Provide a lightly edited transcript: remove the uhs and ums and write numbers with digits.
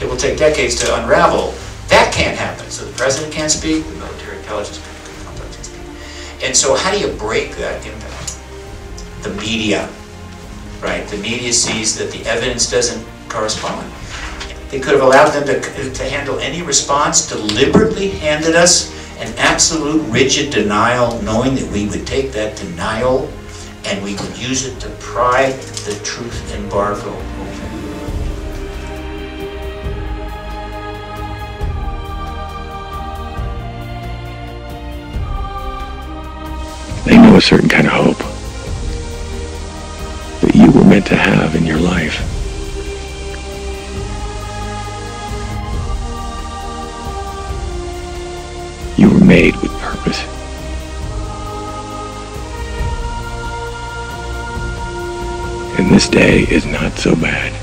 it will take decades to unravel, that can't happen. So the president can't speak, the military intelligence complex can't speak. And so how do you break that impact? The media, right? The media sees that the evidence doesn't correspond. They could have allowed them to handle any response, deliberately handed us an absolute rigid denial, knowing that we would take that denial and we would use it to pry the truth embargo open. They know a certain kind of hope that you were meant to have in your life. You were made with purpose. And this day is not so bad.